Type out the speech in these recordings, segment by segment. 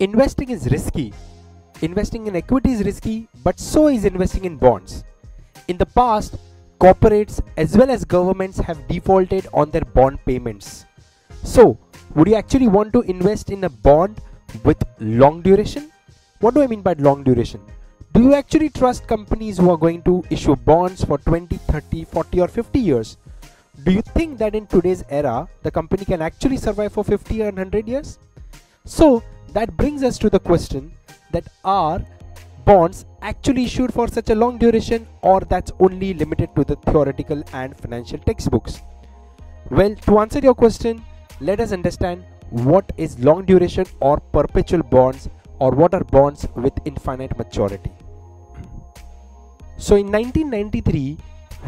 investing is risky. Investing in equity is risky, but so is investing in bonds. In the past, corporates as well as governments have defaulted on their bond payments. So, would you actually want to invest in a bond with long duration? What do I mean by long duration? Do you actually trust companies who are going to issue bonds for 20, 30, 40 or 50 years? Do you think that in today's era, the company can actually survive for 50 or 100 years? So, that brings us to the question that are bonds actually issued for such a long duration, or that's only limited to the theoretical and financial textbooks? Well, to answer your question, let us understand what is long duration or perpetual bonds, or what are bonds with infinite maturity. So in 1993,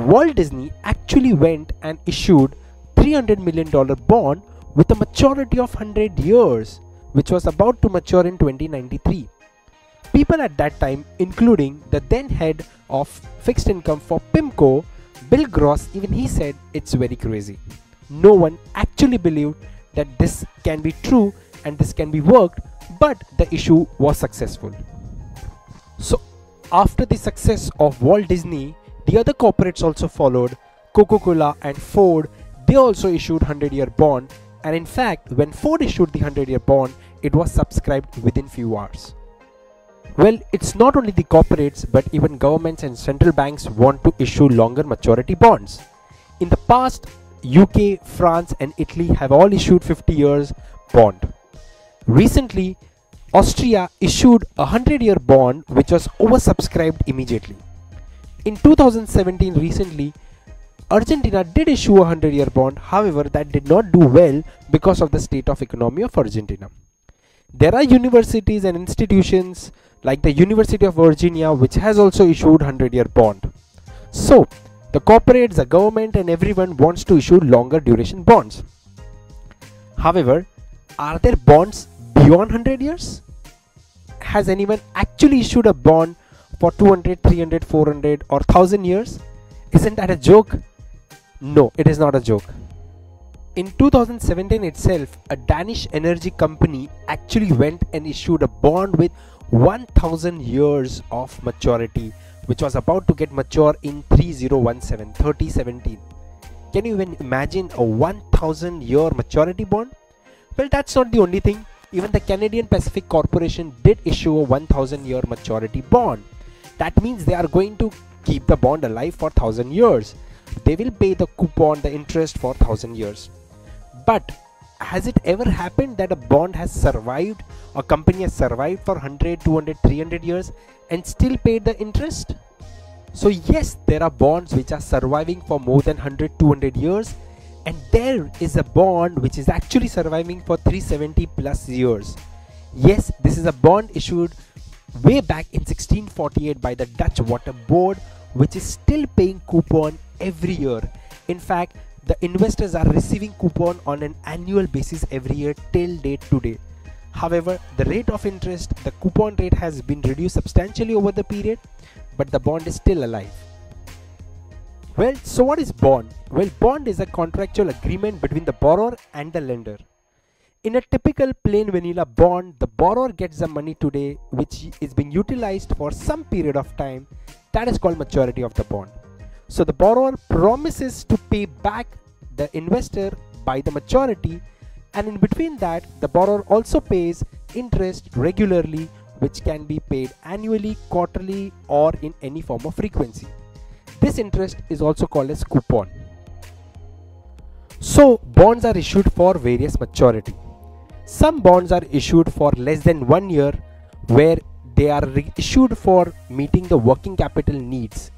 Walt Disney actually went and issued $300 million bond with a maturity of 100 years, which was about to mature in 2093. People at that time, including the then head of fixed income for PIMCO, Bill Gross, even he said it's very crazy. No one actually believed that this can be true and this can be worked, but the issue was successful. So after the success of Walt Disney, the other corporates also followed. Coca-Cola and Ford, they also issued 100-year bond, and in fact when Ford issued the 100-year bond, it was subscribed within few hours. Well, it's not only the corporates but even governments and central banks want to issue longer maturity bonds. In the past, UK, France and Italy have all issued 50-year bond. Recently, Austria issued a 100-year bond which was oversubscribed immediately. In 2017 recently, Argentina did issue a 100-year bond, however that did not do well because of the state of economy of Argentina. There are universities and institutions like the University of Virginia which has also issued 100-year bond. So, the corporates, the government and everyone wants to issue longer duration bonds. However, are there bonds beyond 100 years? Has anyone actually issued a bond for 200, 300, 400 or 1000 years? Isn't that a joke? No, it is not a joke. In 2017 itself, a Danish energy company actually went and issued a bond with 1000 years of maturity, which was about to get mature in 2017. Can you even imagine a 1000 year maturity bond? Well, that's not the only thing. Even the Canadian Pacific Corporation did issue a 1000 year maturity bond. That means they are going to keep the bond alive for 1000 years. They will pay the coupon, the interest for 1000 years. But has it ever happened that a bond has survived, a company has survived for 100, 200, 300 years and still paid the interest? So yes, there are bonds which are surviving for more than 100, 200 years. And there is a bond which is actually surviving for 370 plus years. Yes, this is a bond issued way back in 1648 by the Dutch Water Board, which is still paying coupon every year. In fact, the investors are receiving coupon on an annual basis every year till date today. However, the rate of interest, the coupon rate has been reduced substantially over the period, but the bond is still alive. Well, so what is bond? Well, bond is a contractual agreement between the borrower and the lender. In a typical plain vanilla bond, the borrower gets the money today which is being utilized for some period of time. That is called maturity of the bond. So the borrower promises to pay back the investor by the maturity, and in between that the borrower also pays interest regularly, which can be paid annually, quarterly or in any form of frequency. This interest is also called as coupon. So bonds are issued for various maturity. Some bonds are issued for less than 1 year, where they are issued for meeting the working capital needs.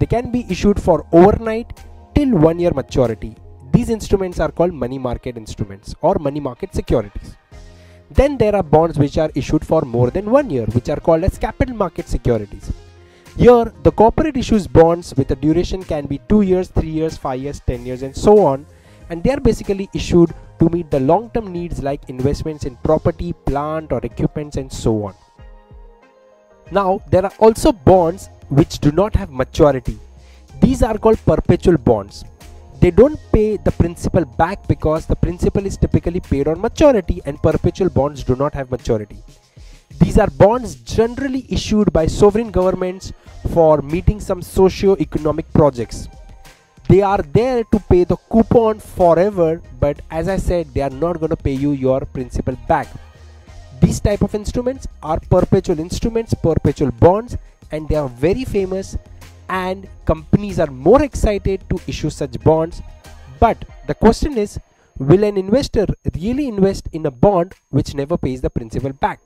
They can be issued for overnight till 1 year maturity. These instruments are called money market instruments or money market securities. Then there are bonds which are issued for more than 1 year, which are called as capital market securities. Here, the corporate issues bonds with a duration can be 2 years, 3 years, 5 years, 10 years and so on, and they are basically issued to meet the long-term needs like investments in property, plant or equipments and so on. Now, there are also bonds which do not have maturity. These are called perpetual bonds. They don't pay the principal back because the principal is typically paid on maturity, and perpetual bonds do not have maturity. These are bonds generally issued by sovereign governments for meeting some socio-economic projects. They are there to pay the coupon forever, but as I said, they are not going to pay you your principal back. These type of instruments are perpetual instruments, perpetual bonds, and they are very famous, and companies are more excited to issue such bonds. But the question is, will an investor really invest in a bond which never pays the principal back?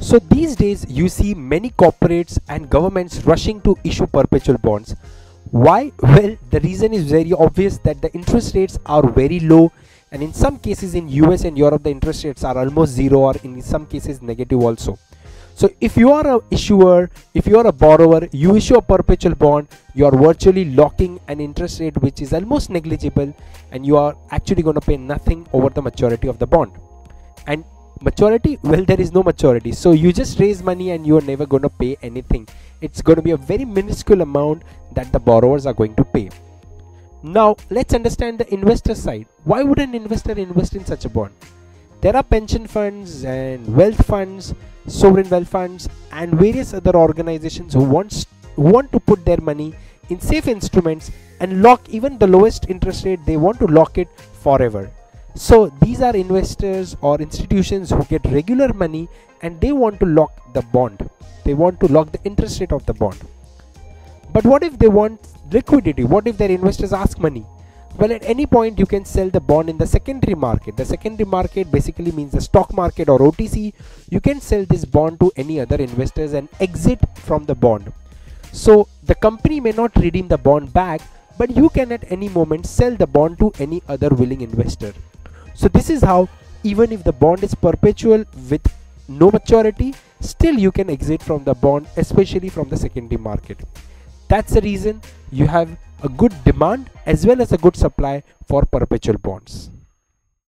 So these days you see many corporates and governments rushing to issue perpetual bonds. Why? Well, the reason is very obvious, that the interest rates are very low, and in some cases in US and Europe the interest rates are almost zero, or in some cases negative also. So if you are a issuer, if you are a borrower, you issue a perpetual bond, you are virtually locking an interest rate which is almost negligible, and you are actually going to pay nothing over the maturity of the bond. And maturity? Well, there is no maturity, so you just raise money and you are never going to pay anything. It's going to be a very minuscule amount that the borrowers are going to pay. Now let's understand the investor side. Why would an investor invest in such a bond? There are pension funds and wealth funds, sovereign wealth funds, and various other organizations who want to put their money in safe instruments and lock even the lowest interest rate. They want to lock it forever. So these are investors or institutions who get regular money, and they want to lock the bond. They want to lock the interest rate of the bond. But what if they want liquidity? What if their investors ask money? Well, at any point you can sell the bond in the secondary market. The secondary market basically means the stock market or OTC. You can sell this bond to any other investors and exit from the bond. So the company may not redeem the bond back, but you can at any moment sell the bond to any other willing investor. So this is how, even if the bond is perpetual with no maturity, still you can exit from the bond, especially from the secondary market. That's the reason you have a good demand as well as a good supply for perpetual bonds.